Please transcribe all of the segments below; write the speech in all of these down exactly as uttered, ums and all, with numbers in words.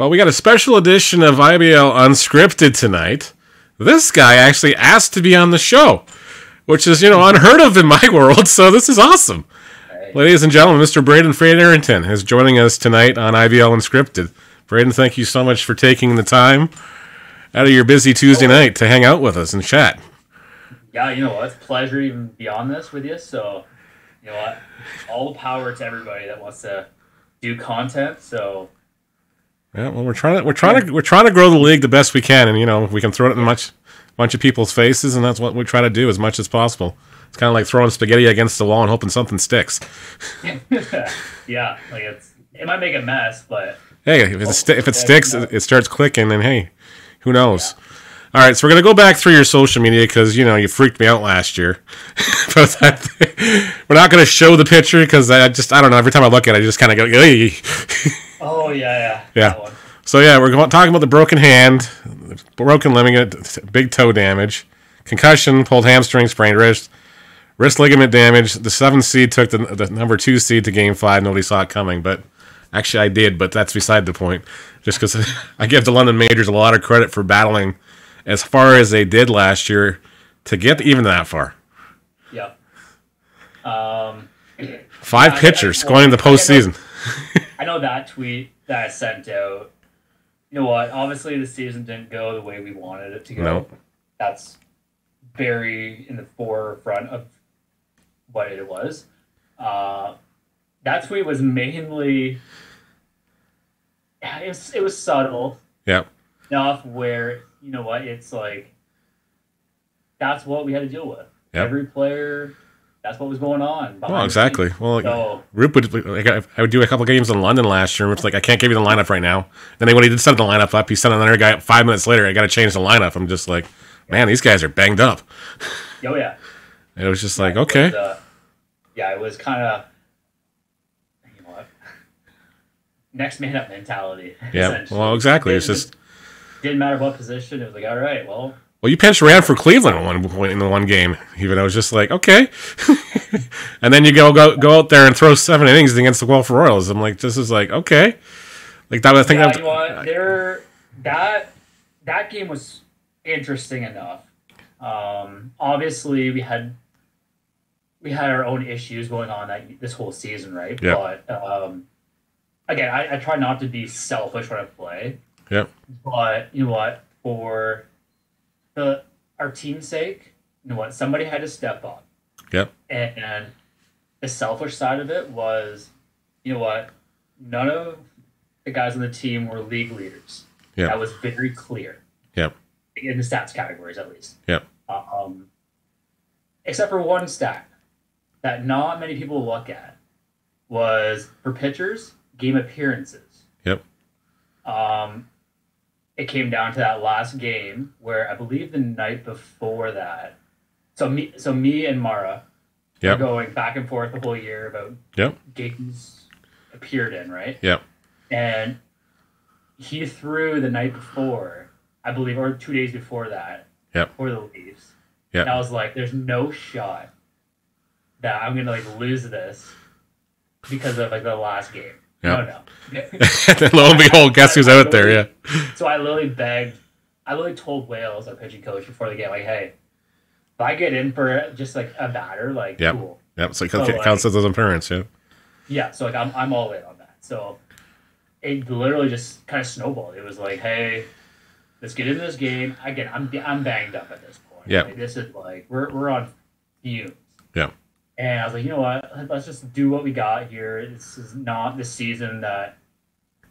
Well, we got a special edition of I B L Unscripted tonight. This guy actually asked to be on the show, which is, you know, unheard of in my world, so this is awesome. Hey. Ladies and gentlemen, Mister Braeden Ferrington is joining us tonight on I B L Unscripted. Braeden, thank you so much for taking the time out of your busy Tuesday night to hang out with us and chat. Yeah, you know what? It's a pleasure to even be on this with you, so, you know what? All the power to everybody that wants to do content, so... Yeah, well, we're trying to we're trying to we're trying to grow the league the best we can, and you know we can throw it in a much bunch of people's faces, and that's what we try to do as much as possible. It's kind of like throwing spaghetti against the wall and hoping something sticks. Yeah, like it's it might make a mess, but hey, if it sti- if it sticks, it, it starts clicking, and hey, who knows? Yeah. All right, so we're gonna go back through your social media because you know you freaked me out last year. But that, we're not gonna show the picture because I just I don't know. Every time I look at it, I just kind of go. Ey. Oh, yeah, yeah. Yeah. So, yeah, we're talking about the broken hand, broken ligament, big toe damage, concussion, pulled hamstring, sprained wrist, wrist ligament damage. The seventh seed took the, the number two seed to game five. Nobody saw it coming, but actually I did, but that's beside the point. Just because I give the London Majors a lot of credit for battling as far as they did last year to get even that far. Yeah. Um, Five I, pitchers I, I, going into the postseason. I know that tweet that I sent out. You know what? Obviously, the season didn't go the way we wanted it to go. Nope. That's very in the forefront of what it was. Uh, that tweet was mainly... It was, it was subtle. Yeah. Enough where, you know what, it's like... That's what we had to deal with. Yep. Every player... That's what was going on. Well, exactly. Well, so, Rupe would, like, I would do a couple games in London last year, and it's like, I can't give you the lineup right now. And then when he did set the lineup up, he sent another guy up five minutes later, I got to change the lineup. I'm just like, man, these guys are banged up. Oh, yeah. It was just yeah, like, okay. It was, uh, yeah, it was kind of, you know what, next man up mentality. Yeah, well, exactly. It it's just... Didn't matter what position. It was like, all right, well... Well, you pinched Rand for Cleveland in one point in the one game. Even I was just like, okay, and then you go go go out there and throw seven innings against the Guelph Royals. I'm like, this is like okay, like that. I think yeah, that was, you know, there, that that game was interesting enough. Um, obviously, we had we had our own issues going on that this whole season, right? Yeah. But um, again, I, I try not to be selfish when I play. Yeah. But you know what? For The, our team's sake, you know what? Somebody had to step up. Yep. And, and the selfish side of it was, you know what? None of the guys on the team were league leaders. Yeah. That was very clear. Yep. In the stats categories, at least. Yep. Uh, um, except for one stat that not many people look at was for pitchers, game appearances. Yep. Um. It came down to that last game where I believe the night before that. So me, so me and Mara yep. were going back and forth the whole year about yep. games appeared in, right? Yep. And he threw the night before, I believe, or two days before that yep. for the Leafs. Yep. And I was like, there's no shot that I'm going to like lose this because of like the last game. Yep. No, no. Lo and behold, guess who's out there? Yeah. So I literally begged, I literally told Wales, our pitching coach, before the game, like, "Hey, if I get in for just like a batter, like, yep. cool." Yep. So, so it like, counts as an appearance. Yeah. Yeah. So like, I'm I'm all in on that. So it literally just kind of snowballed. It was like, "Hey, let's get into this game again." I'm I'm banged up at this point. Yeah. Like, this is like we're we're on fumes. Yeah. And I was like, you know what? Let's just do what we got here. This is not the season that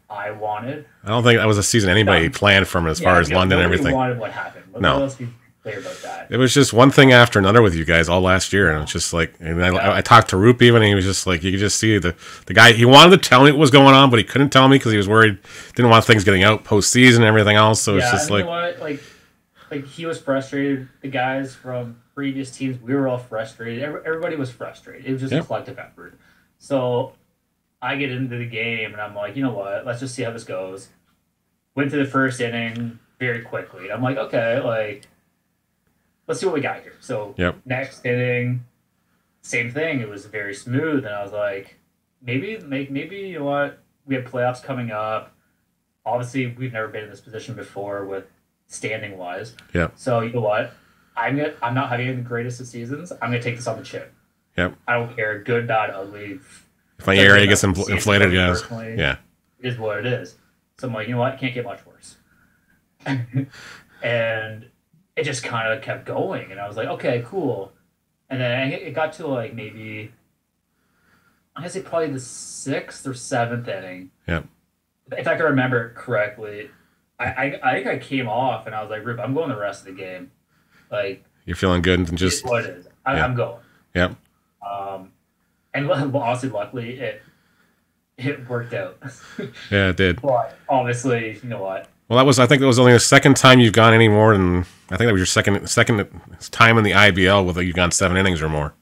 I wanted. I don't think that was a season anybody no. planned from as yeah, far as London and everything. Wanted what happened. Let's, no, let's be clear about that. It was just one thing after another with you guys all last year, and it's just like, and I, yeah. I, I talked to Rupe even, and he was just like, you could just see the the guy. He wanted to tell me what was going on, but he couldn't tell me because he was worried, didn't want things getting out postseason and everything else. So yeah, it's just like, you know what? like, like he was frustrated. The guys from previous teams, we were all frustrated. Everybody was frustrated. It was just yep. a collective effort. So I get into the game, and I'm like, you know what? Let's just see how this goes. Went to the first inning very quickly. And I'm like, okay, like, let's see what we got here. So yep. next inning, same thing. It was very smooth, and I was like, maybe, like, maybe you know what? We have playoffs coming up. obviously we've never been in this position before with standing wise. Yeah. So you know what? I'm gonna, I'm not having the greatest of seasons. I'm gonna take this on the chin. Yep. I don't care, good, bad, ugly. If my area gets infl- inflated, guys. Yeah. It is what it is. So I'm like, you know what? It can't get much worse. And it just kind of kept going, and I was like, okay, cool. And then it got to like maybe, I guess, it probably the sixth or seventh inning. Yep. If I can remember it correctly, I, I I think I came off and I was like, Rupe, I'm going the rest of the game. Like, you're feeling good and just what it is. I, yeah. I'm going. Yep. Um, and honestly, luckily it it worked out. Yeah, it did. But obviously, you know what? Well, that was, I think that was only the second time you've gone any more than, I think that was your second second time in the I B L with, like, you've gone seven innings or more.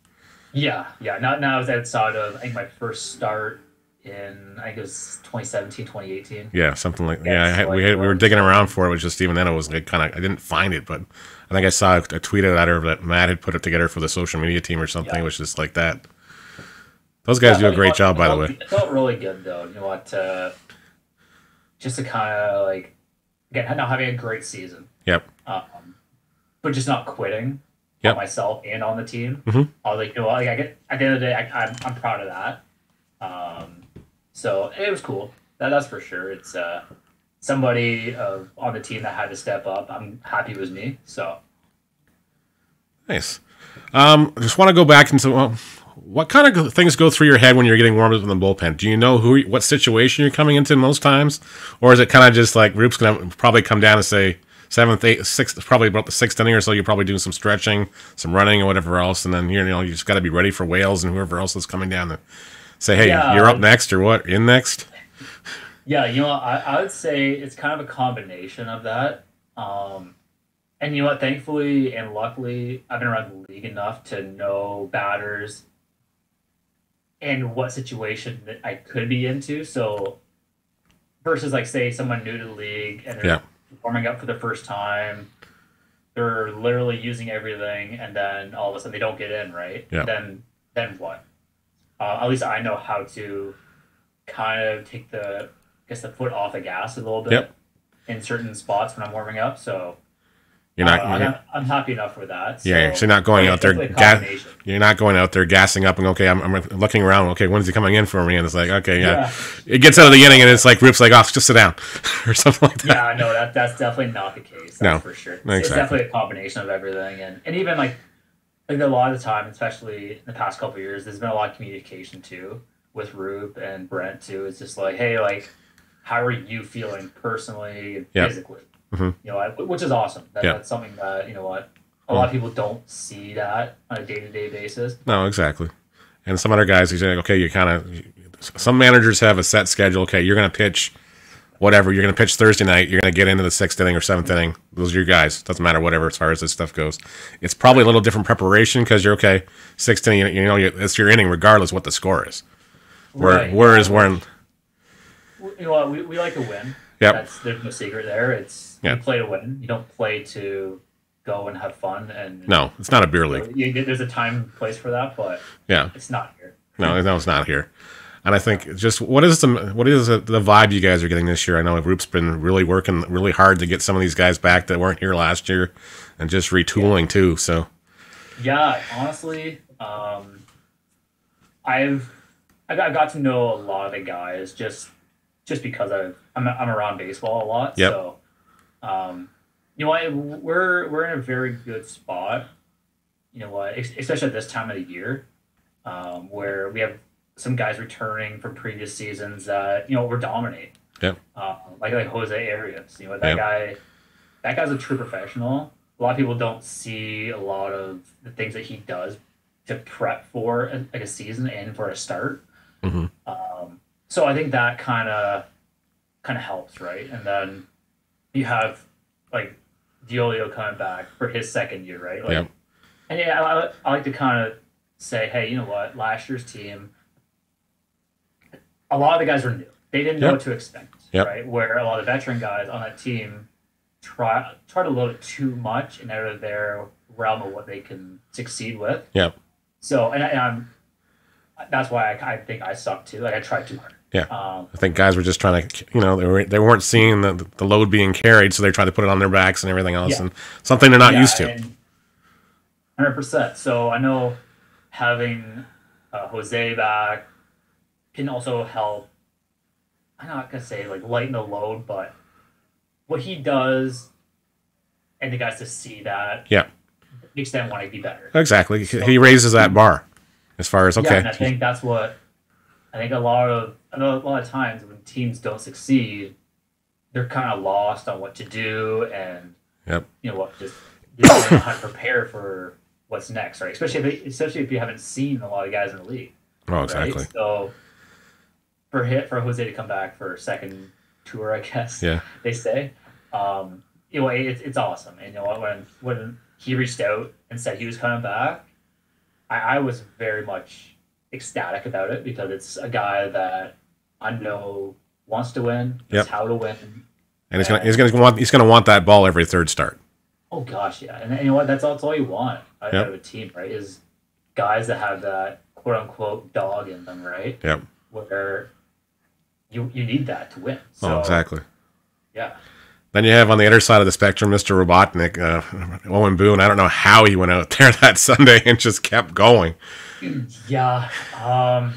Yeah, yeah. Now, now I was outside of, I think, my first start in, I think it was twenty seventeen, twenty eighteen. Yeah, something like that. Yeah, yeah, I had, we, had, we were digging around for it. It was just, even then, it was like kind of, I didn't find it, but I think I saw a, a tweet at her that Matt had put it together for the social media team or something, yeah. Which is like that. Those guys yeah, do I mean, a great what, job, by the way. It felt really good, though. You know what? Uh, just to kind of, like, again, not having a great season. Yep. Um, but just not quitting yep. on myself and on the team. Mm-hmm. I was like, you know, like I get, at the end of the day, I, I'm, I'm proud of that. Um, so it was cool. That, that's for sure. It's uh, somebody uh, on the team that had to step up. I'm happy it was me. So nice. Um, just want to go back into well, what kind of things go through your head when you're getting warmed up in the bullpen? Do you know who, what situation you're coming into most times, or is it kind of just like Rupe's going to probably come down and say seventh, eighth, sixth, probably about the sixth inning or so? You're probably doing some stretching, some running, and whatever else, and then you know you just got to be ready for Wales and whoever else is coming down the. Say, hey, yeah, you're up next or what? In next? Yeah, you know, I, I would say it's kind of a combination of that. Um, and you know what? Thankfully and luckily, I've been around the league enough to know batters and what situation that I could be into. So versus, like, say, someone new to the league and they're yeah. warming up for the first time, they're literally using everything, and then all of a sudden they don't get in, right? Yeah. Then, then what? Uh, at least I know how to kind of take the, I guess, the foot off the gas a little bit yep. in certain spots when I'm warming up. So you're not. Uh, you're, I'm, I'm happy enough with that. So. Yeah, you're actually not going yeah, out there. Ga- you're not going out there gassing up and okay, I'm, I'm looking around. Okay, when's he coming in for me? And it's like okay, yeah. yeah. It gets out of the inning and it's like Rupe's like, oh, just sit down or something like that. Yeah, no, that that's definitely not the case. That's no, for sure. Exactly. It's definitely a combination of everything, and and even like. Like a lot of the time, especially in the past couple of years, there's been a lot of communication too with Rupe and Brent too. It's just like, hey, like, how are you feeling personally and yep. physically? Mm-hmm. You know, which is awesome. That, yep. That's something that you know what a well, lot of people don't see that on a day to day basis. No, exactly. And some other guys, he's like, okay, you kind of. Some managers have a set schedule. Okay, you're going to pitch, whatever. You're going to pitch Thursday night. You're going to get into the sixth inning or seventh inning. Those are your guys. Doesn't matter whatever as far as this stuff goes. It's probably a little different preparation because you're okay. Sixth inning, you know, it's your inning regardless what the score is. Right. Whereas when you know what, we we like to win. Yep. That's there's no secret there. It's yep. you play to win. You don't play to go and have fun. And no, it's not a beer league. You know, there's a time and place for that, but yeah, it's not here. No, no, it's not here. And I think just what is the what is the vibe you guys are getting this year? I know Rupe's been really working really hard to get some of these guys back that weren't here last year, and just retooling yeah. too. So, yeah, honestly, um, I've I got, I got to know a lot of the guys just just because I I'm, I'm around baseball a lot. Yep. So, um, you know, I, we're we're in a very good spot. You know what, especially at this time of the year, um, where we have. Some guys returning from previous seasons that you know were dominating. Yeah. Uh, like like Jose Arias, you know that yep. guy. That guy's a true professional. A lot of people don't see a lot of the things that he does to prep for a, like a season and for a start. Mm-hmm. Um, so I think that kind of kind of helps, right? And then you have like Diolio coming back for his second year, right? Like, yeah. And yeah, I, I like to kind of say, hey, you know what, last year's team. A lot of the guys were new. They didn't know yep. what to expect, yep. right? Where a lot of veteran guys on that team try, tried a little bit too much and out of their realm of what they can succeed with. Yep. So, and, I, and I'm, that's why I, I think I suck too. Like I tried too hard. Yeah, um, I think guys were just trying to, you know, they, were, they weren't seeing the, the load being carried, so they tried to put it on their backs and everything else, yeah. and something they're not yeah, used to. one hundred percent. So I know having uh, Jose back can also help, I'm not going to say like lighten the load, but what he does and the guys to see that yeah. makes them want to be better. Exactly. So, he raises that bar as far as, okay. Yeah, and I think that's what... I think a lot of I know a lot of times when teams don't succeed, they're kind of lost on what to do and yep. you know what just you know, how to prepare for what's next, right? Especially if especially if you haven't seen a lot of guys in the league. Oh, exactly. Right? So for hit for Jose to come back for a second tour, I guess. Yeah. They say, um, you know, it's it's awesome. And you know when when he reached out and said he was coming back, I, I was very much ecstatic about it because it's a guy that I know wants to win, knows yep. how to win, and, and he's gonna he's gonna want he's gonna want that ball every third start. Oh gosh, yeah, and, and you know what? That's all, that's all you want out yep. of a team, right? Is guys that have that quote unquote dog in them, right? Yep. Where you you need that to win. So, oh, exactly. Yeah. Then you have on the other side of the spectrum, Mister Robotnik, uh, Owen Boone. I don't know how he went out there that Sunday and just kept going. Yeah, um,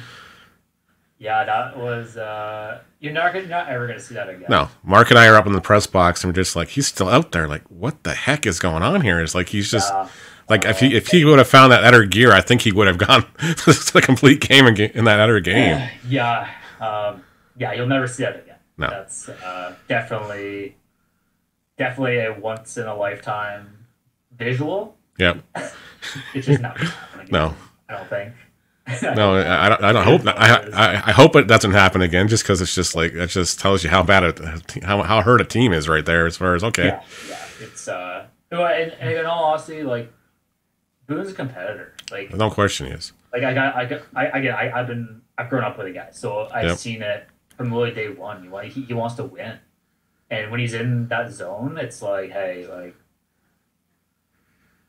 yeah, that was. Uh, you're not gonna, not ever gonna see that again. No, Mark and I are up in the press box, and we're just like, he's still out there. Like, what the heck is going on here? It's like he's just yeah. like uh, if he if he would have found that other gear, I think he would have gone to the complete game in that other game. Yeah, um, yeah, you'll never see that again. No, that's uh, definitely. Definitely a once in a lifetime visual. Yeah, it's just not. No, I don't think. No, I don't. I don't hope. Not. I, I I hope it doesn't happen again. Just because it's just like it just tells you how bad it, how how hurt a team is right there. As far as okay. Yeah, yeah. It's uh. And, and in all honesty, like Boone's a competitor. Like no question, he is. Like I got I got I again I, I I've been I've grown up with a guy, so I've yep. seen it from really day one. He he wants to win. And when he's in that zone, it's like, hey, like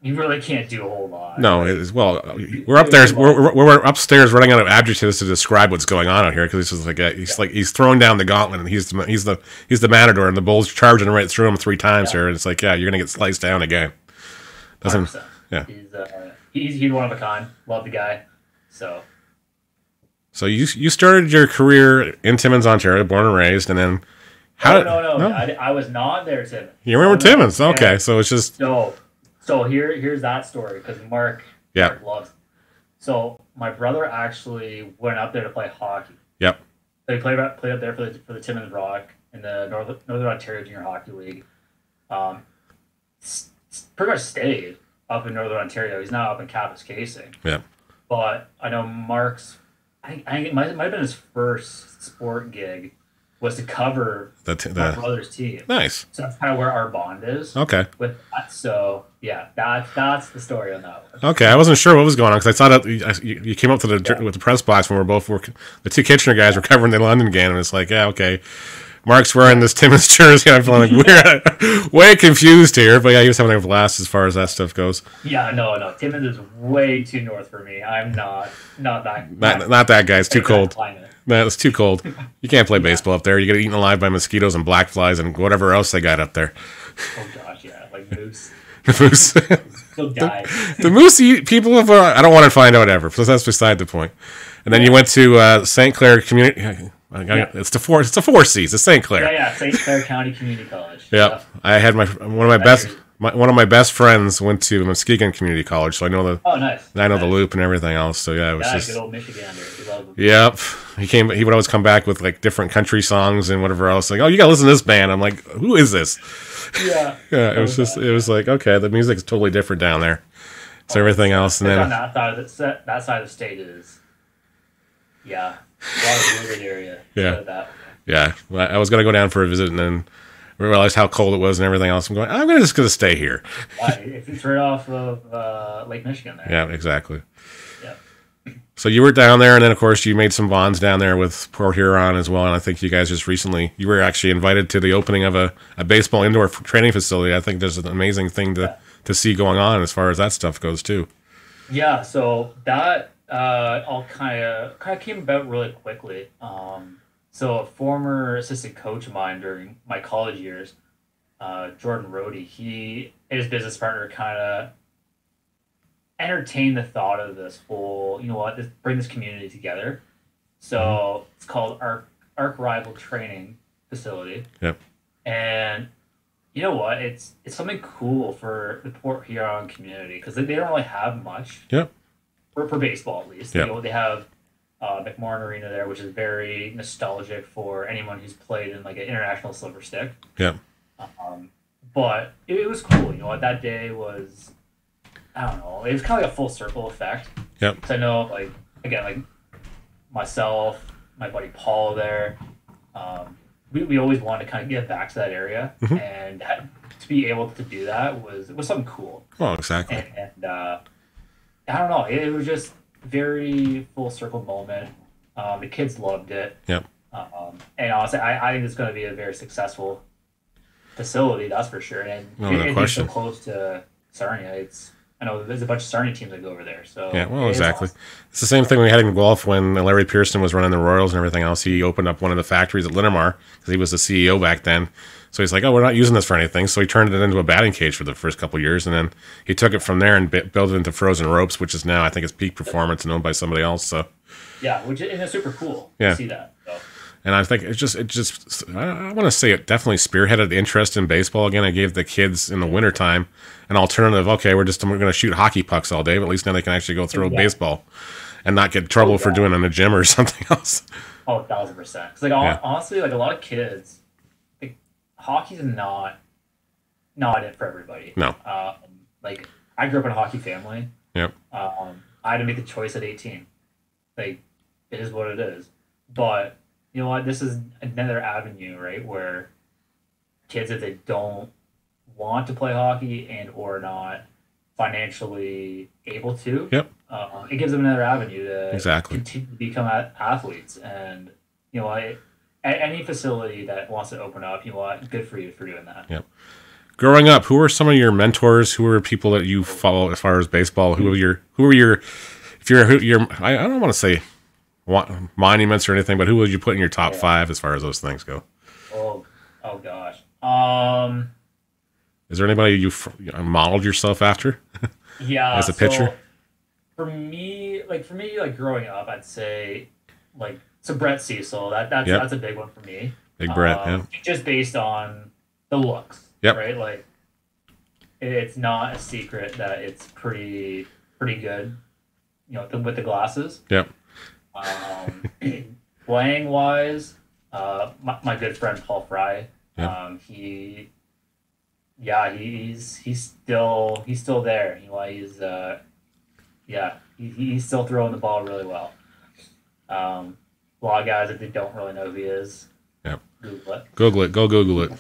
you really can't do a whole lot. No, it is, well, we're up there, we're, we're upstairs running out of adjectives to describe what's going on out here because he's just like a, he's yeah. like he's throwing down the gauntlet and he's the, he's the he's the matador and the bull's charging right through him three times yeah. here and it's like yeah, you're gonna get sliced down again. Doesn't one hundred percent. Yeah. He's uh, he's he's one of a kind. Love the guy. So. So you you started your career in Timmins, Ontario, born and raised, and then. How oh, no, no, no. I, I was not there, Timmins. You remember oh, no. Timmins? Okay, so it's just... So, so here, here's that story, because Mark, yeah. Mark loves it. So my brother actually went up there to play hockey. Yep. So he played, played up there for the, for the Timmins Rock in the Northern, Northern Ontario Junior Hockey League. Um, pretty much stayed up in Northern Ontario. He's now up in Kapuskasing. Yeah. But I know Mark's... I think, I think it might, it might have been his first sport gig. Was to cover the t- my the... brother's team. Nice. So that's kind of where our bond is. Okay. With that, so yeah, that that's the story on that one. Okay, I wasn't sure what was going on because I saw that you, you, you came up to the yeah. with the press box when we we're both were, the two Kitchener guys yeah. were covering the London game, and it's like, yeah, okay, Mark's wearing this Timmins jersey. I'm feeling like we're way confused here, but yeah, he was having a blast as far as that stuff goes. Yeah, no, no, Timmins is way too north for me. I'm not not that not that, not that guy. It's too cold. Climate. No, it's too cold. You can't play yeah. baseball up there. You get eaten alive by mosquitoes and black flies and whatever else they got up there. Oh gosh, yeah, like moose. The moose. They'll die. The, the moose eat people. Have, uh, I don't want to find out ever. So that's beside the point. And then you went to uh, Saint Clair Community. Yeah. It's the four. It's the four C's. It's Saint Clair. Yeah, yeah. Saint Clair County Community College. Yeah, so. I had my one of my best. My, one of my best friends went to Muskegon Community College, so I know the oh, nice. I know nice. the Loop and everything else. So yeah, it was yeah, just good old Michigander. He loved him. Yep, he came. He would always come back with like different country songs and whatever else. Like, oh, you gotta listen to this band. I'm like, who is this? Yeah, yeah. It was just, it was like, okay, the music's totally different down there. So oh, everything else, and then on that side of the, that side of the state is, yeah, a lot of wooded area. Yeah, so that. yeah. Well, I was gonna go down for a visit, and then. We realized how cold it was and everything else. I'm going, I'm just going to stay here. It's right off of uh, Lake Michigan there. Yeah, exactly. Yeah. So you were down there, and then, of course, you made some bonds down there with Port Huron as well, and I think you guys just recently, you were actually invited to the opening of a, a baseball indoor training facility. I think there's an amazing thing to, yeah. to see going on as far as that stuff goes, too. Yeah, so that uh, all kind of kind of came about really quickly. Um, So a former assistant coach of mine during my college years, uh, Jordan Rohde, he and his business partner kind of entertained the thought of this whole, you know what, this, bring this community together. So it's called ARC, ARC Rival Training Facility. Yep. And you know what, it's it's something cool for the Port Huron community because they, they don't really have much. Yep. For, for baseball, at least. Yep. You know, they have uh, McMorran Arena there, which is very nostalgic for anyone who's played in like an international silver stick. Yep. Um, but it, it was cool. You know what, that day was, I don't know, it was kind of like a full circle effect. Yep. Because I know, like, again, like myself, my buddy Paul there, um, we, we always wanted to kind of get back to that area. Mm-hmm. And that, to be able to do that was was something cool. Well, exactly. And, and uh, I don't know, it, it was just very full circle moment. Um, the kids loved it. Yep. Um, and honestly, I, I think it's going to be a very successful facility, that's for sure. And no, it, no it's question. So close to Sarnia, it's... I know there's a bunch of Sarnia teams that go over there. So yeah, well, exactly. Awesome. It's the same thing we had in Guelph when Larry Pearson was running the Royals and everything else. He opened up one of the factories at Linamar because he was the C E O back then. So he's like, oh, we're not using this for anything. So he turned it into a batting cage for the first couple of years, and then he took it from there and built it into Frozen Ropes, which is now, I think, it's Peak Performance and owned by somebody else. So yeah, which is super cool. Yeah. To see that. So. And I think it just, it just, I want to say it definitely spearheaded the interest in baseball again. I gave the kids in the wintertime an alternative. Okay, we're just we're going to shoot hockey pucks all day, but at least now they can actually go throw exactly. baseball and not get in trouble exactly. for doing it in the gym or something else. Oh, a thousand percent. Cause like yeah. honestly, like a lot of kids, like, hockey's not not it for everybody. No. Uh, like I grew up in a hockey family. Yep. Um, I had to make the choice at eighteen. Like it is what it is, but. You know what, this is another avenue, right, where kids, if they don't want to play hockey and or not financially able to, yep. uh, it gives them another avenue to exactly. continue to become athletes. And, you know, I, any facility that wants to open up, you know what, good for you for doing that. Yep. Growing up, who were some of your mentors? Who were people that you follow as far as baseball? Who were your, who were your, if you're, who, your, I, I don't want to say... monuments or anything, but who would you put in your top yeah. five as far as those things go? Oh, oh gosh. Um, is there anybody you, you know, modeled yourself after? Yeah, as a pitcher. So for me, like for me, like growing up, I'd say, like so Brent Cecil. That that's yep. that's a big one for me. Big Brent, um, yeah. Just based on the looks, yep. right? Like it, it's not a secret that it's pretty pretty good, you know, with the glasses. Yep. um, playing wise, uh, my, my good friend Paul Fry, yeah. um, he, yeah, he's he's still he's still there. You know, he's uh, yeah, he, he's still throwing the ball really well. Um, a lot of guys that they don't really know who he is. Yeah. Google it. Google it. Go Google it.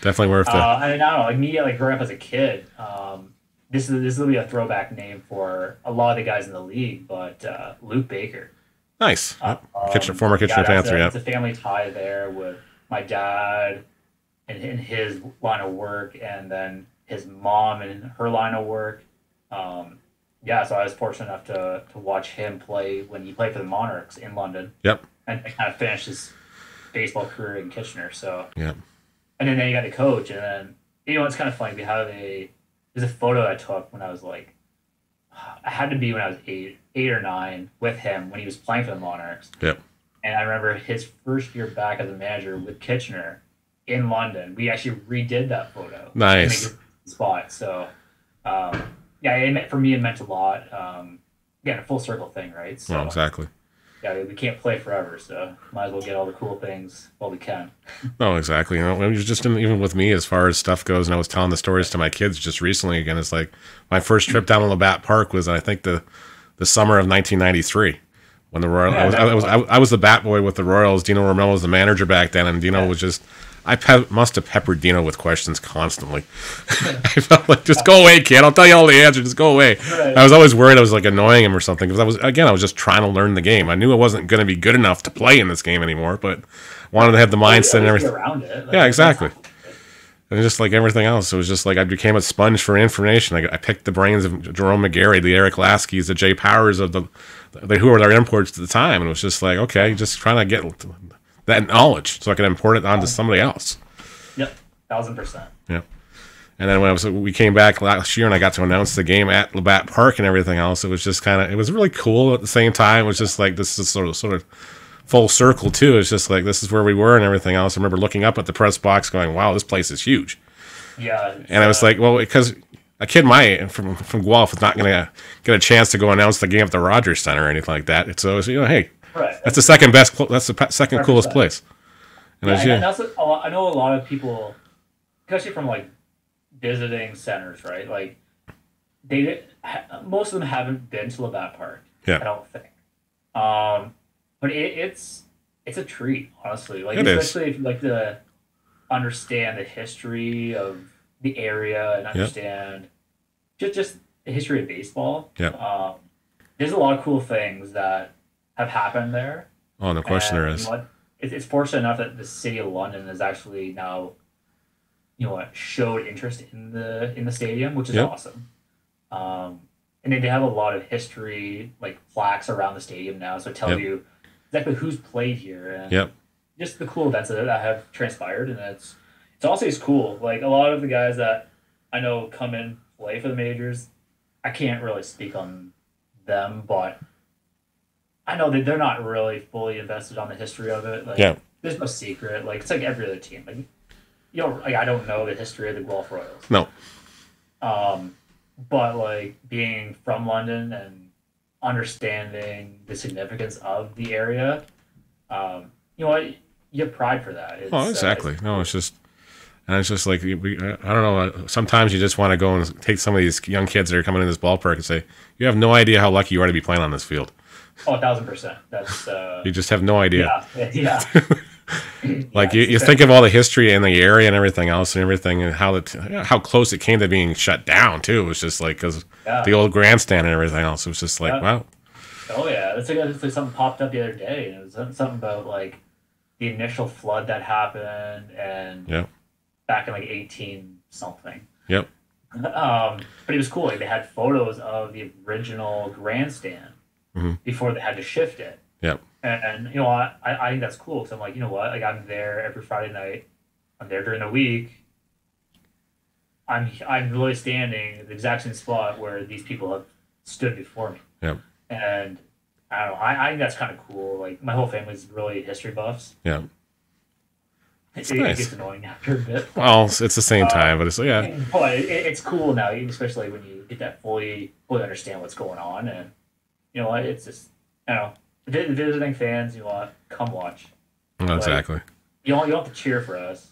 Definitely worth it. Uh, I don't know. Like me, like growing up as a kid, um, this is this will be a throwback name for a lot of the guys in the league, but uh, Luke Baker. Nice. Yep. Um, Kitchener, former Kitchener Panther. Yeah, it's a family tie there with my dad and, and his line of work, and then his mom and her line of work. Um, yeah, so I was fortunate enough to to watch him play when he played for the Monarchs in London. Yep. And, and kind of finished his baseball career in Kitchener. So yeah. And then, then you got to coach, and then you know it's kind of funny. We have a there's a photo I took when I was like. I had to be when I was eight, eight or nine with him when he was playing for the Monarchs. Yep. And I remember his first year back as a manager with Kitchener in London. We actually redid that photo. Nice. To make it spot. So, um, yeah, it meant, for me, it meant a lot. Um, again, a full circle thing, right? So, oh, exactly. Yeah, we can't play forever, so might as well get all the cool things while we can. Oh, exactly. You know, it was just in, even with me as far as stuff goes, and I was telling the stories to my kids just recently again. It's like my first trip down to Labatt Park was, I think, the the summer of nineteen ninety-three when the Royals. Yeah, I was I was, I was I was the bat boy with the Royals. Dino Ramirez was the manager back then, and Dino yeah. was just. I pe must have peppered Dino with questions constantly. I felt like, just go away, kid. I'll tell you all the answers. Just go away. Right. I was always worried I was like annoying him or something because I was again I was just trying to learn the game. I knew I wasn't going to be good enough to play in this game anymore, but wanted to have the mindset and everything around it. Like, yeah, exactly. And just like everything else, it was just like I became a sponge for information. I, I picked the brains of Jerome McGarry, the Eric Laskys, the Jay Powers of the, the who were their imports at the time, and it was just like okay, just trying to get. that knowledge so I can import it onto somebody else. Yep, thousand percent. Yep. And then when I was, we came back last year and I got to announce the game at Labatt Park and everything else, it was just kind of, it was really cool at the same time. It was just like, this is sort of, sort of full circle too. It's just like, this is where we were and everything else. I remember looking up at the press box going, wow, this place is huge. Yeah. And I was uh, like, well, because a kid my from from Guelph is not going to get a chance to go announce the game at the Rogers Center or anything like that. It's always, you know, hey, right. that's, that's the second best, that's the second one hundred percent coolest place. And, yeah, was, yeah. and that's what a lot, I know a lot of people, especially from like, visiting centers, right? Like, they did, ha, most of them haven't been to Labatt Park. Yeah, I don't think. Um, but it, it's it's a treat, honestly. Like, it especially is. if you like to understand the history of the area and understand yep. just just the history of baseball. Yeah. Um, there's a lot of cool things that have happened there. Oh, no question and, there is. You know what, it, it's fortunate enough that the city of London is actually now, you know what, showed interest in the in the stadium, which is yep. awesome. Um, and they have a lot of history, like plaques around the stadium now, so tell yep. you exactly who's played here and yep. just the cool events that have transpired. And it's it's also it's cool. Like, a lot of the guys that I know come in play for the majors, I can't really speak on them, but I know that they're not really fully invested on the history of it. Like, yep. there's no secret. Like, it's like every other team. Like, you know, like, I don't know the history of the Guelph Royals. No. Um, but, like, being from London and understanding the significance of the area, um, you know what, you have pride for that. It's, oh, exactly. Uh, it's, no, it's just, and it's just like, we, I don't know, sometimes you just want to go and take some of these young kids that are coming in this ballpark and say, you have no idea how lucky you are to be playing on this field. Oh, a thousand percent. That's, uh, you just have no idea. Yeah, yeah. Like, yeah, you, you think of all the history in the area and everything else and everything and how the how close it came to being shut down too. It was just like, because yeah. the old grandstand and everything else, it was just like, yeah. wow. Oh yeah, that's like, that's like something popped up the other day. It was something about like the initial flood that happened and yeah. back in like eighteen something. Yep. Um, but it was cool. Like, they had photos of the original grandstand mm-hmm. before they had to shift it. Yep. And, and you know, I, I think that's cool because I'm like, you know what, like, I'm there every Friday night, I'm there during the week, I'm I'm really standing at the exact same spot where these people have stood before me. Yeah. And I don't know, I, I think that's kind of cool. Like, my whole family's really history buffs. Yeah. It's it, nice. It gets annoying after a bit. Well, it's the same time, um, but it's yeah. But it, it's cool now, especially when you get that fully fully understand what's going on, and you know what, it's just I don't know. Visiting fans, you want come watch. No, exactly. Like, you don't you don't have to cheer for us.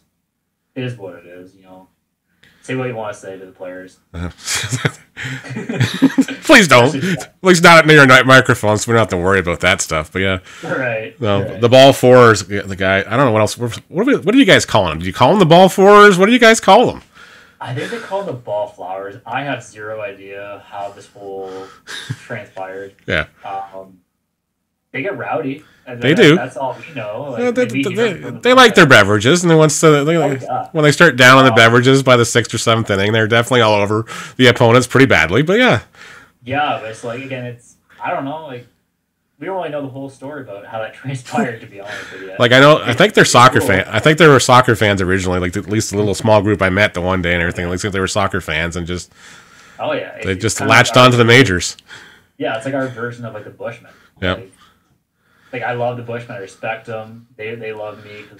It is what it is. You know, say what you want to say to the players. Uh, Please don't. At least not near our microphones. So we don't have to worry about that stuff. But yeah, right. No, right. The ball fours. The guy. I don't know what else. What are, we, what are you guys calling them? Do you call them the ball fours? What do you guys call them? I think they call them the ball flowers. I have zero idea how this whole transpired. Yeah. Um, They get rowdy. And they that, do. That's all we know. Like, yeah, they they, they, the they like their beverages, and then once the, they, oh, yeah. when they start down wow. on the beverages by the sixth or seventh inning, they're definitely all over the opponents pretty badly. But yeah, yeah, but it's like again, it's I don't know. Like, we don't really know the whole story about how that transpired. To be honest with you, like I know, I think they're soccer cool. fans. I think they were soccer fans originally. Like, at least a little small group I met the one day and everything. It looks like they were soccer fans and just oh yeah, they it's just latched like onto the majors. Yeah, it's like our version of like the Bushmen. Yeah. Like, Like, I love the Bushmen. I respect them. They they love me because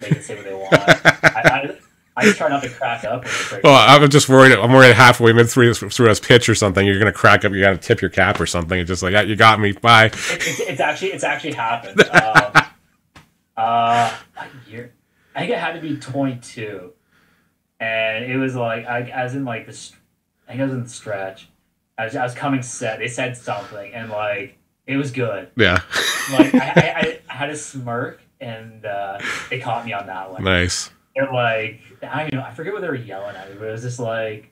they can say what they want. I, I I just try not to crack up. When well, I'm just worried. I'm worried halfway mid through through us pitch or something, you're gonna crack up. You gotta tip your cap or something. It's just like, yeah, you got me. Bye. It, it's, it's actually it's actually happened. um, uh, what year? I think it had to be twenty-two, and it was like I as in like the I think I was in the stretch. I was I was coming set. They said something and like. It was good. Yeah. Like, I, I, I had a smirk, and uh, they caught me on that one. Nice. And, like, I don't know, I forget what they were yelling at me, but it was just like,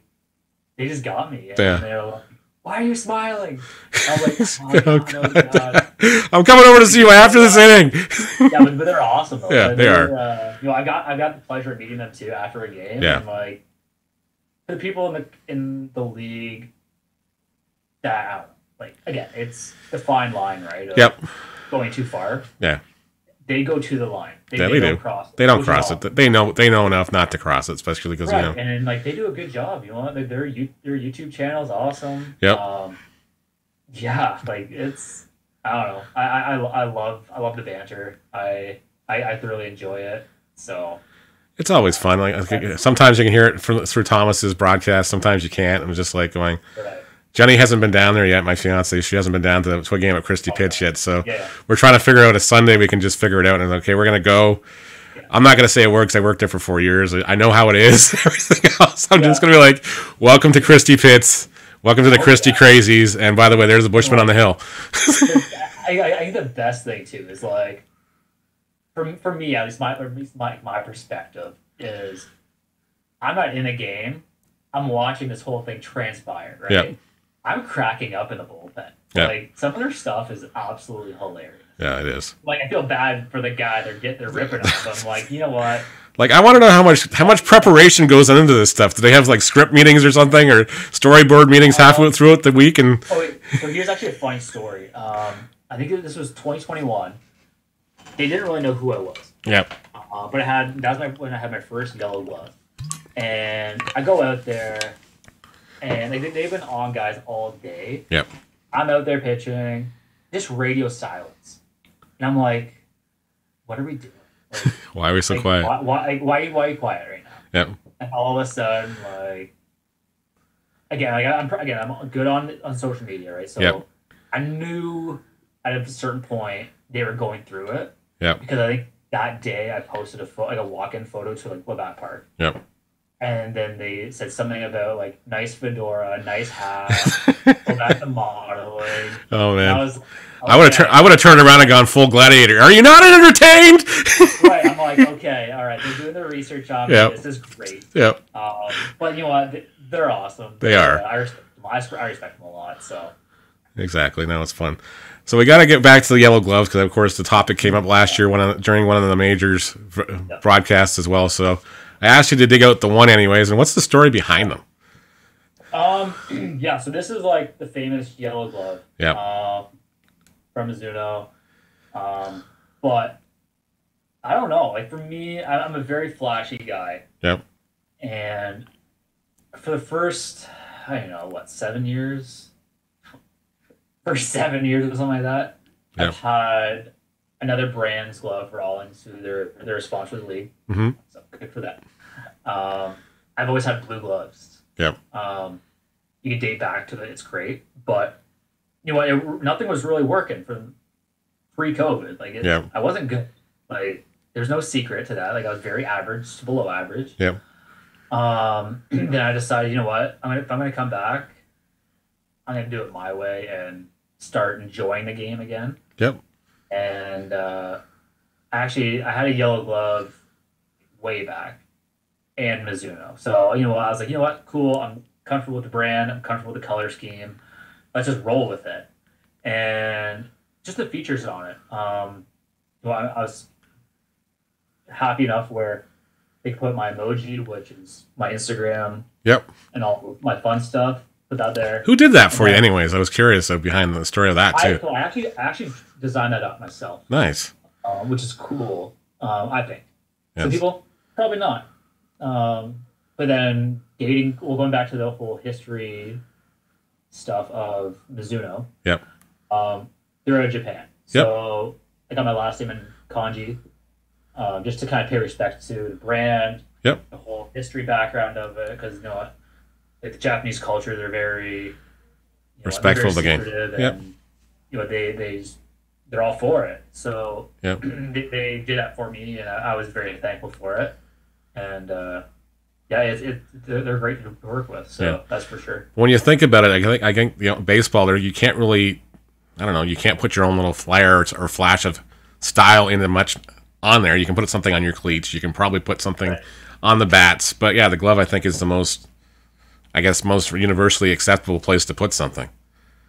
they just got me. And yeah. they were like, why are you smiling? I was like, oh, God, oh, God. God. I'm coming over to see you after this inning. Yeah, but, but they're awesome. Though. Yeah, they, they are. Uh, you know, I got I got the pleasure of meeting them, too, after a game. Yeah. And, like, the people in the, in the league that out. Like, again, it's the fine line, right? Of yep. going too far. Yeah. they go to the line. They, yeah, they, they don't do. Cross it. They don't Those cross it. They know they know enough not to cross it, especially because right. you know. And like they do a good job. You know, like, their their YouTube channel is awesome. Yep. Um, yeah, like it's I don't know. I, I I love I love the banter. I I, I thoroughly enjoy it. So. It's always fun. Like okay. Sometimes you can hear it from, through Thomas's broadcast. Sometimes you can't. I'm just like going. Right. Jenny hasn't been down there yet. My fiance, she hasn't been down to, the, to a game at Christy Pitts yet. So yeah. we're trying to figure out a Sunday. We can just figure it out. And okay, we're gonna go. Yeah. I'm not gonna say it works. I worked there for four years. I know how it is. Everything else, I'm yeah. just gonna be like, welcome to Christy Pitts. Welcome to the oh, Christy yeah. Crazies. And by the way, there's a Bushman on the hill. I, I, I think the best thing too is like. For, for me, at least, my, at least my, my perspective is I'm not in a game. I'm watching this whole thing transpire, right? Yep. I'm cracking up in the bullpen. Yep. Like, some of their stuff is absolutely hilarious. Yeah, it is. Like, I feel bad for the guy they're, get, they're ripping on. But I'm like, you know what? Like, I want to know how much how much preparation goes into this stuff. Do they have, like, script meetings or something or storyboard meetings um, halfway throughout the week? And oh, wait. So here's actually a funny story. Um, I think this was twenty twenty-one. They didn't really know who I was. Yep. Uh, but I had that was my, when I had my first yellow glove, and I go out there, and they they've been on guys all day. Yep. I'm out there pitching, just radio silence, and I'm like, "What are we doing? Like, why are we so like, quiet? Why why, like, why why are you quiet right now?" Yep. And all of a sudden, like, again, like I'm again I'm good on on social media, right? So yep. I knew at a certain point they were going through it. Yeah. Because I think that day I posted a fo- like a walk-in photo to like Labatt Park. Yep. And then they said something about like nice fedora, nice hat, Labatt the motto. Like, oh man. I was. Okay. I would have. Tur- I would have turned around and gone full gladiator. Are you not entertained? Right. I'm like, okay, all right. They're doing their research on yep. me. This is great. Yep. Um, but you know what? They're awesome. They are. Uh, I respect them. I respect them a lot. So. Exactly. Now it's fun. So we got to get back to the yellow gloves because, of course, the topic came up last year when, uh, during one of the majors yep. broadcasts as well. So I asked you to dig out the one anyways. And what's the story behind them? Um, yeah, so this is like the famous yellow glove yep. uh, from Mizuno. Um, but I don't know. Like for me, I'm a very flashy guy. Yep. And for the first, I don't know, what, seven years? For seven years or something like that, yep. I've had another brand's glove Rollins who they're they're sponsored the league, mm-hmm. so good for that. Um, I've always had blue gloves. Yeah. Um, you can date back to it; it's great, but you know what? It, nothing was really working for pre-COVID. Like, it, yep. I wasn't good. Like, there's no secret to that. Like, I was very average to below average. Yeah. Um. Then I decided, you know what? I'm gonna if I'm gonna come back, I'm gonna do it my way and start enjoying the game again. Yep. And uh, actually, I had a yellow glove way back and Mizuno. So, you know, I was like, you know what? Cool. I'm comfortable with the brand. I'm comfortable with the color scheme. Let's just roll with it. And just the features on it. Um, well, I, I was happy enough where they put my emoji, which is my Instagram. Yep. And all my fun stuff. Put that there. Who did that for and you, then, anyways? I was curious so behind the story of that too. I, so I actually I actually designed that up myself. Nice, um, which is cool. Um, I think yes. some people probably not. Um, but then dating. Well, going back to the whole history stuff of Mizuno. Yep. Um, they're out of Japan, so yep. I got my last name in kanji, um, just to kind of pay respect to the brand. Yep. The whole history background of it, because you know what. Like the Japanese culture, they're very you know, respectful of the game. Yep. And, you know, they they they're all for it. So yep. they, they did that for me, and I, I was very thankful for it. And uh, yeah, it's it, they're great to work with. So yeah. that's for sure. When you think about it, I think I think you know, baseball there you can't really, I don't know, you can't put your own little flyer or flash of style into much on there. You can put something on your cleats. You can probably put something right. on the bats. But yeah, the glove I think is the most. I guess most universally acceptable place to put something.